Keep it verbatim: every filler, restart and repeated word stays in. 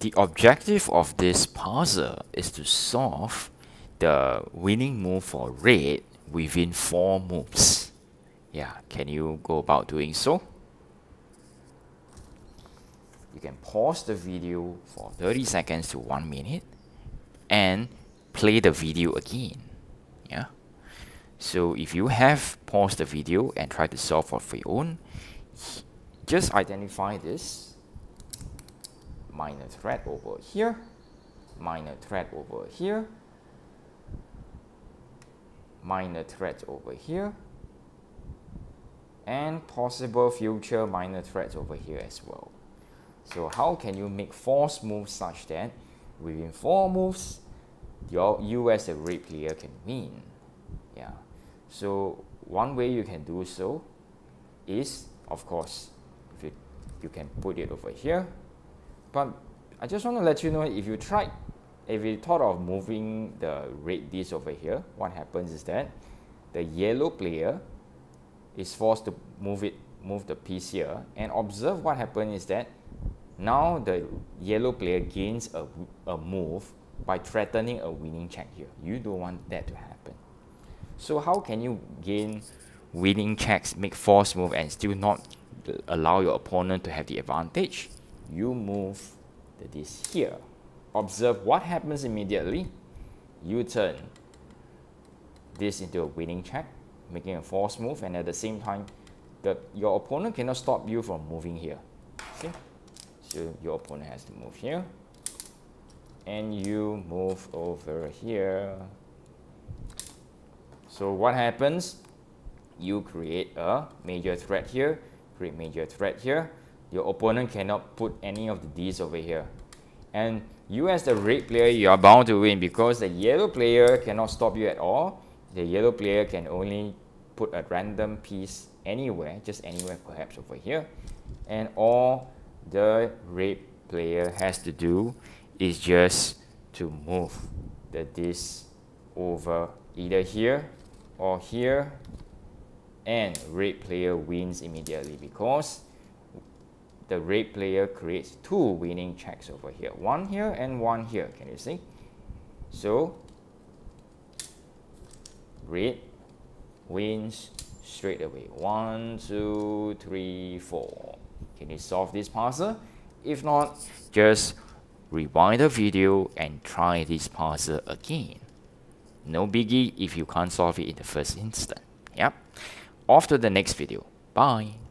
The objective of this parser is to solve the winning move for red within four moves. Yeah, can you go about doing so? You can pause the video for thirty seconds to one minute and play the video again. Yeah. So if you have paused the video and tried to solve for your own, just identify this minor thread over here, minor thread over here, minor threads over here, and possible future minor threads over here as well. So how can you make false moves such that within four moves, your you as a red player can win? Yeah. So one way you can do so is, of course, if you, you can put it over here. But I just want to let you know, if you tried, if you thought of moving the red disc over here, what happens is that the yellow player is forced to move it, move the piece here. And observe what happens is that now the yellow player gains a, a move by threatening a winning check here. You don't want that to happen. So how can you gain winning checks, make false move, and still not allow your opponent to have the advantage? You move the disc here. Observe what happens immediately. You turn this into a winning check, making a false move, and at the same time, the, your opponent cannot stop you from moving here. See? So your opponent has to move here, and you move over here. So what happens? You create a major threat here, create major threat here. Your opponent cannot put any of the Ds over here. And you as the red player, you are bound to win because the yellow player cannot stop you at all. The yellow player can only put a random piece anywhere, just anywhere perhaps over here. And all the red player has to do is just to move the disc over either here or here, and red player wins immediately because the red player creates two winning checks over here, one here and one here. Can you see? So red wins straight away. One, two, three, four. Can you solve this parser? If not, just rewind the video and try this parser again. No biggie if you can't solve it in the first instant. Yep. Off to the next video. Bye.